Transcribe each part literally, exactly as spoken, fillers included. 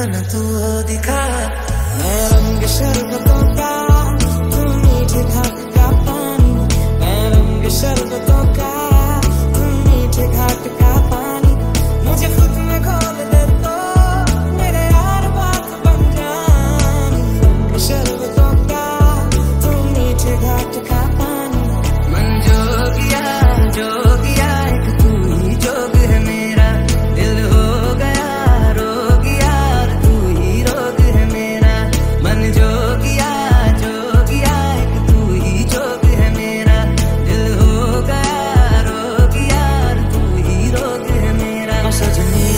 दिखाना तू दिखा, मैं रंग शरबतों का तू मीठे घाट का पानी, मैं रंग शरबतों का तू मीठे घाट का पानी, मुझे खुद में खोल दे तो मेरे यार बात बन जानी, रंग शरबतों का तू मीठे घाट का पानी। मन जोगिया जोगिया एक तू ही जोग है मेरा, दिल हो गया रोगिया और तू ही रोग है मेरा, मन जोगिया जोगिया एक तू ही जोग है मेरा, दिल हो गया रोगिया और तू ही रोग है मेरा। सजनी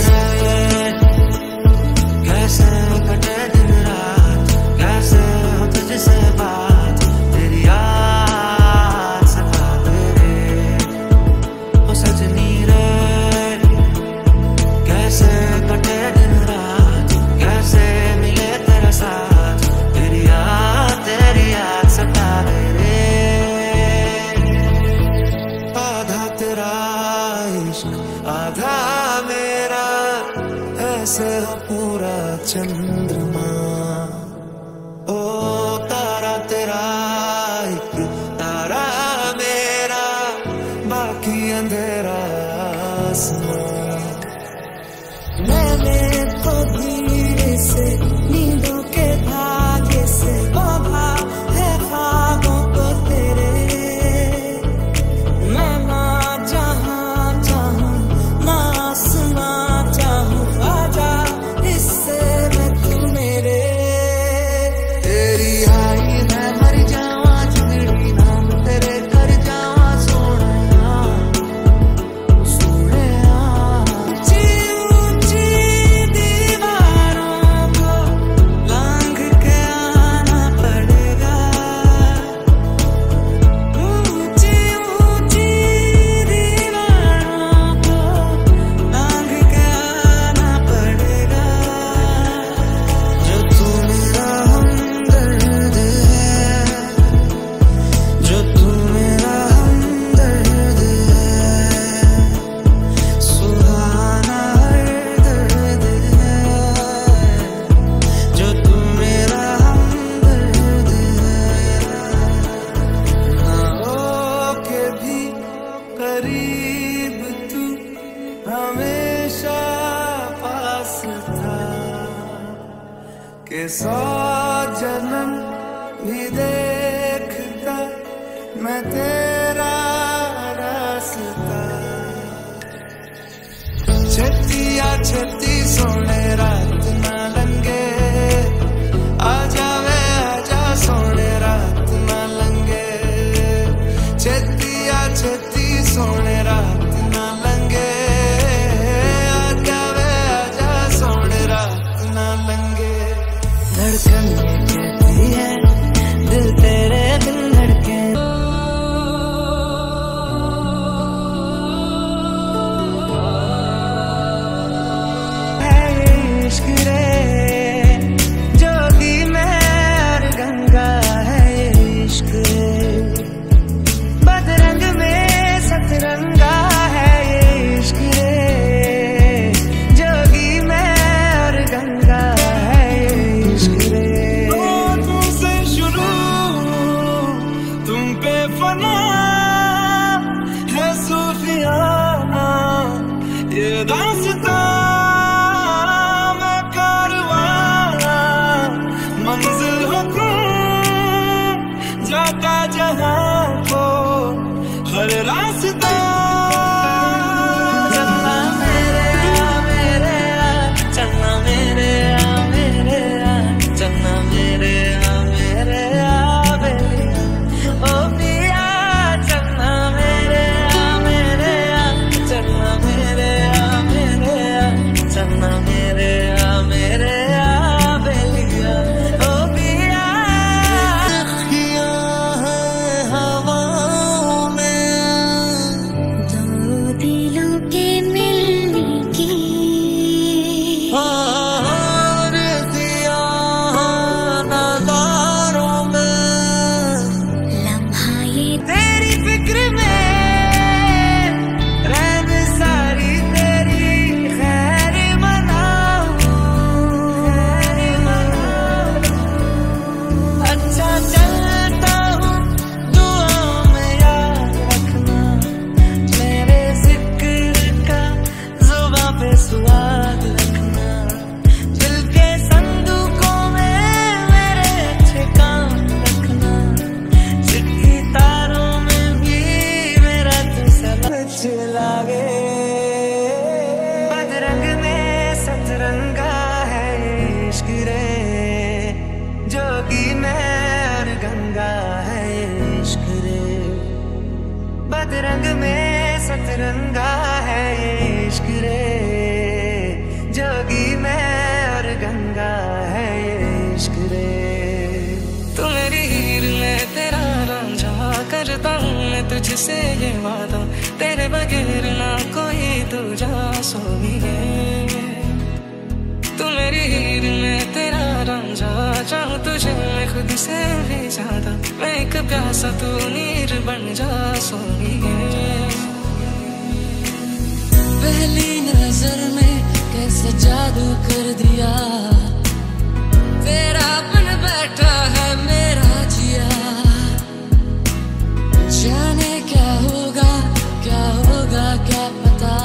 कैसे कटे दिन रात, कैसे हो तुझसे बात तेरी याद सता मेरे, ओ सजनी रे कैसे कटे दिन रात, कैसे मिले तेरा साथ तेरी याद, तेरी याद सता मेरे। आधा तेरा इश्क आधा मेरा, ऐसे हो पूरा चंद्रमा, ओ तारा तेरा एक तारा मेरा, बाकी अंधेरा आसमां। मैंने तो धीरे से नींदों के धागे से बांधा है ख्वाबों को तेरे, मैं ना जहाँ चाहूँ ना आसमां चाहूँ, आजा इससे मैं तू मेरे। तेरी आई मैं मर जावा, जिंदगी नाम तेरे कर जावा सोहणिया, सोहणिया ऊंची ऊंची दीवारों को लांघ के आना पड़ेगा, ऊंची ऊंची दीवारों को लांघ के आना पड़ेगा। जो तू मेरा हमदर्द है, जो तू मेरा हमदर्द है, सुहाना हर दर्द है, जो तू मेरा हमदर्द है, ना हो के भी करीब तू हमेशा पास था, के सौ जन्म भी देखता मैं तेरा रास्ता। छतिया छती सोने रात ना लंगे, आजा वे आजा सोने रात ना लंगे, छतिया छती सोने रात ना लंगे, आजा वे आजा सोने रात ना लंगे। धड़कन कहती है दिल तेरे बिन धड़के, है ये इश्क रे। सतरंग में सतरंगा है ये इश्क रे, जोगी में और गंगा है ये इश्क रे। तू मेरी हीर में तेरा रांझा करता हूँ मैं तुझसे ये वादा, तेरे बगैर ना कोई दूजा सोनी है। तू मेरी हीर में तेरा रांझा, चाहूँ तुझे मैं खुद से भी ज्यादा, मैं एक प्यासा तू नीर बन जा सोनी है। पहली नजर में कैसे जादू कर दिया, तेरा बन बैठा है मेरा जिया। जाने क्या होगा क्या होगा क्या पता,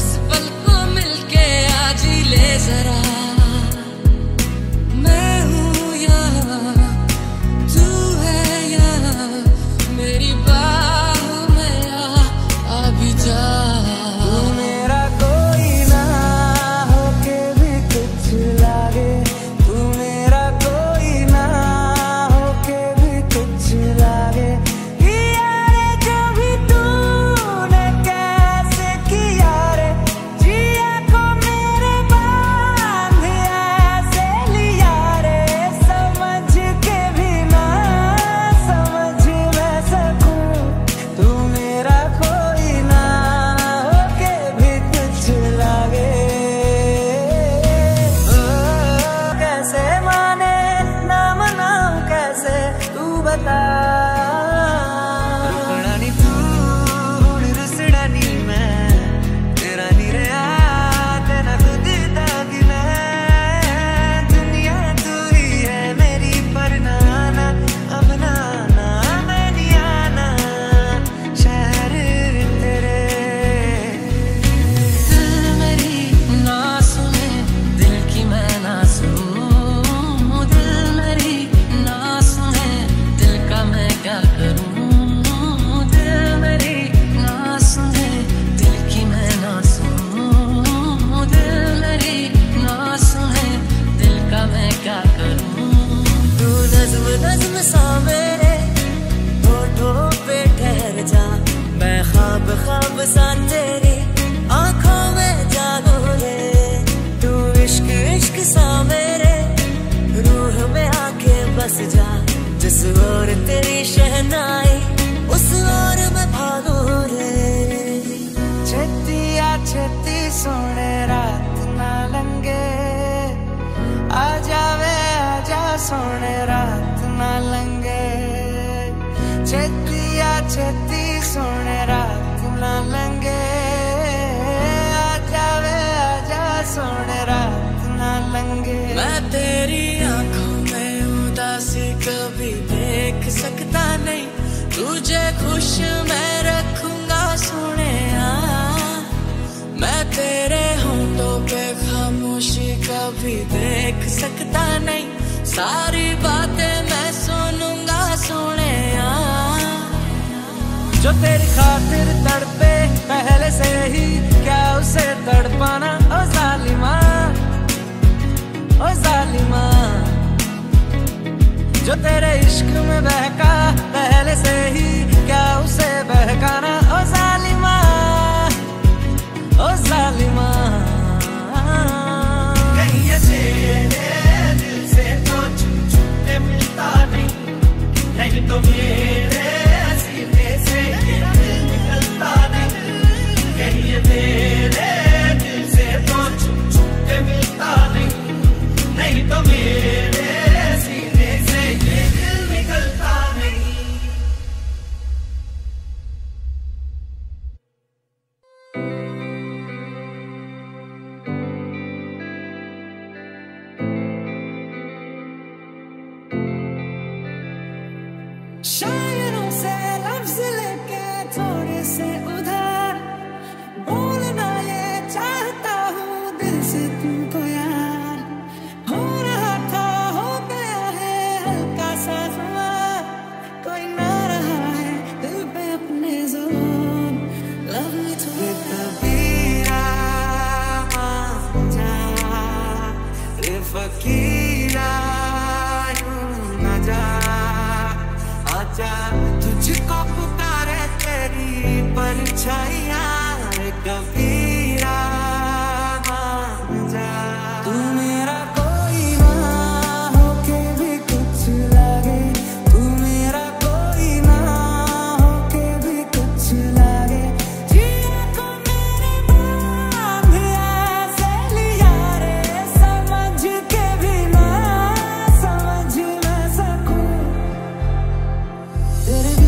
इस पल को मिलके आज ही ले जरा। मैं हूँ यहाँ तू है यहाँ, मेरी बाहों में आ अभी जा। तू मेरा कोई ना होके भी कुछ लागे, तू मेरा कोई ना होके भी कुछ लागे। यारे कभी तूने कैसे किया रे, जिया को मेरे बांध ऐसे लिया रे। समझ के भी ना समझ मैं सकूं, तू मेरा कोई ना होके भी कुछ लागे। ओ, कैसे माने ना मनाऊं कैसे तू बता। नज़्म सा मेरे होठों पे ठहर जा, मैं ख्वाब ख्वाब सा तेरी आँखों में जागो रे। तू इश्क इश्क सा मेरे रूह में आके बस जा, जिस ओर तेरी शहनाई उस ओर में भागो रे। छतिया छती सोने रात ना लंगे, आ जावे आ जा सोने रात ना लंगे। छतिया छती सोने रात ना लंगे, आजा वे आजा सोने रात ना लंगे। मैं तेरी आंखों में उदासी कभी देख सकता नहीं, तुझे खुश मैं रखूंगा सोने। मैं तेरे होंठों पे खामोशी कभी देख सकता नहीं, सारी बातें मैं सुनूंगा सोने। जो तेरी खातिर तड़पे पहले से ही, क्या उसे तड़पाना। ओ जालिमा ओ जालिमा, जो तेरे इश्क में बहका पहले से ही, क्या उसे बहकाना। ओ जालिमा ओ जालिमा, कहीं ऐसे दिल से तो छूटने मिलता नहीं, नहीं तो मेरे सीने से ये दिल निकलता नहीं। कहीं तेरे दिल से तो छूटने मिलता नहीं, नहीं तो मेरे सीने से ये दिल निकलता नहीं। शायरों से लफ्ज लेके थोड़े से उधार, बोलना ये चाहता हूँ दिल से तुमको यार। हो रहा था हो गया है हल्का सा ख्वाब, कोई ना रहा है दिल पे अपने जोर। लव यू टू तबीरा जा रे फकीरा यूं ना जा, तुझको पुकारे। परछाइयाँ कभी ना मान जा। तू मेरा कोई ना होके भी कुछ लागे, तू मेरा कोई ना होके भी कुछ लागे। जीने को मेरे बांध ऐसे लिया रे, समझ के भी ना समझ ना सकूं। तेरे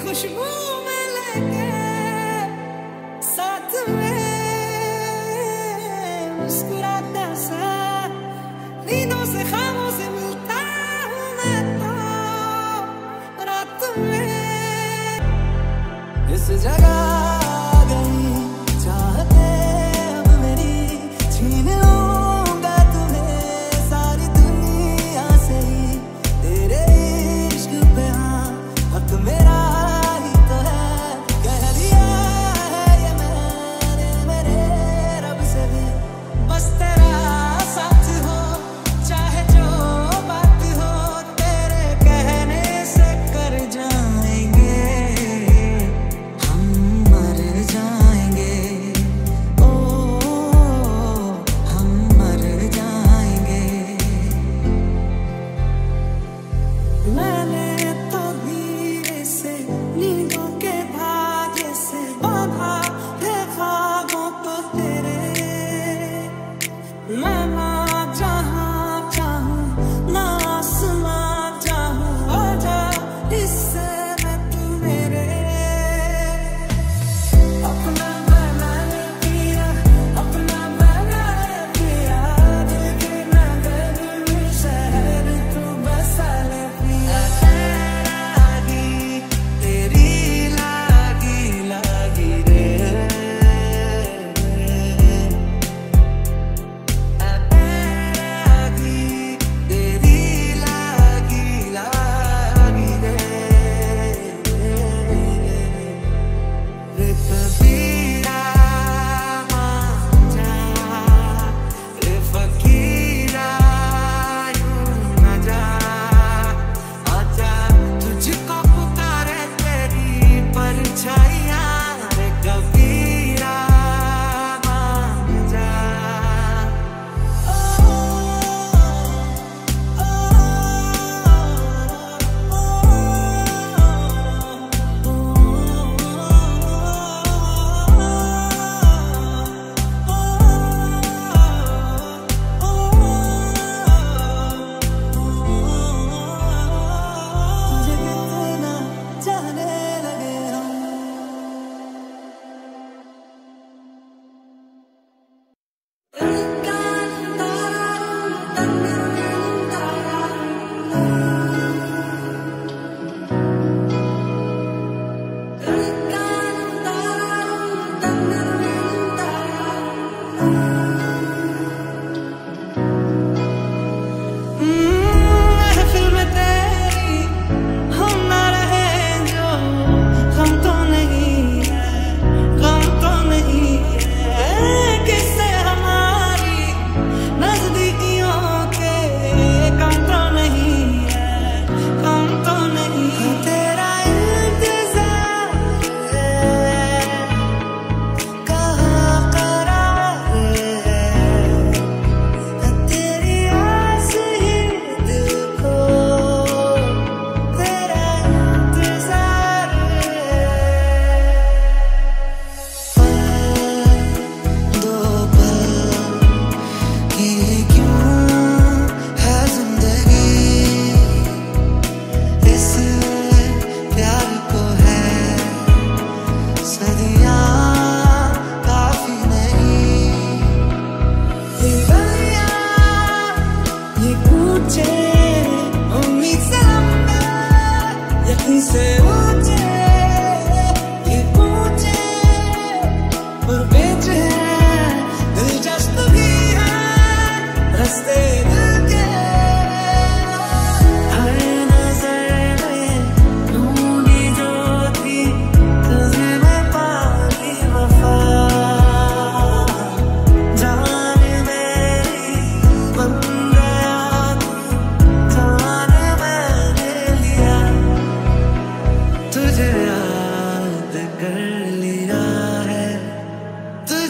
खुशबू में लेके साथ में मुस्कुराता सा, नींदों से खामों से मिलता हूँ मैं तो रात में। इस जगह आ गई चाहते अब मेरी, छीन लूँगा तुम्हें सारी दुनिया से ही। तेरे इश्क पे हाँ हक मेरा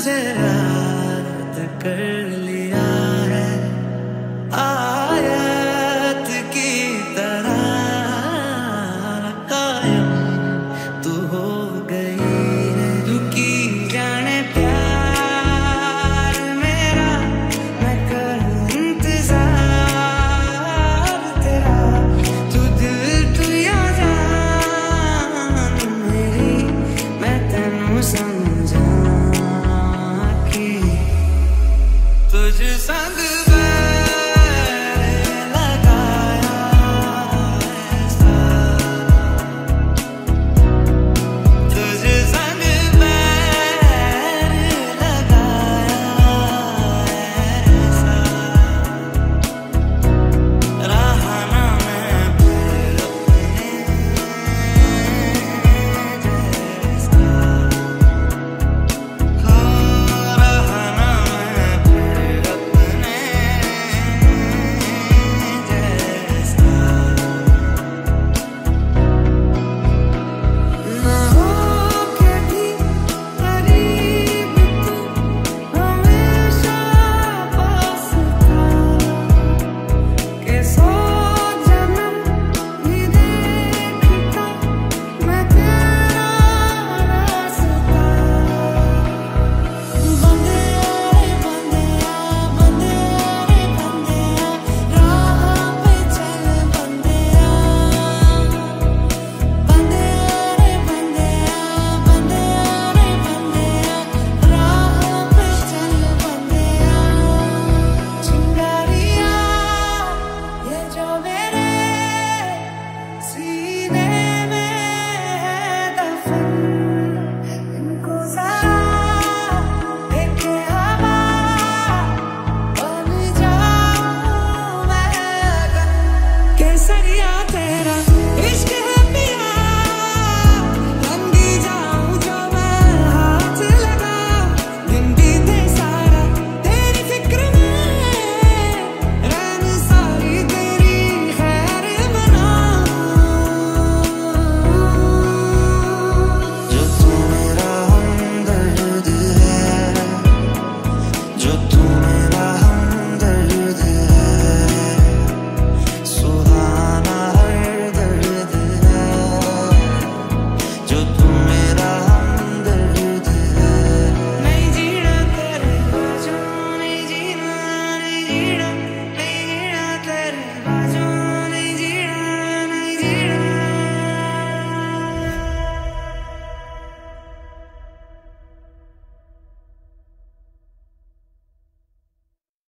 तुझे याद कर लिया है, आयत की तरह कायम तू हो गई है। रुकी जाने प्यार मेरा, मैं करूं इंतजार तेरा, तू दिल तू या जान मेरी, मैं तेनू समझा तुझ संग।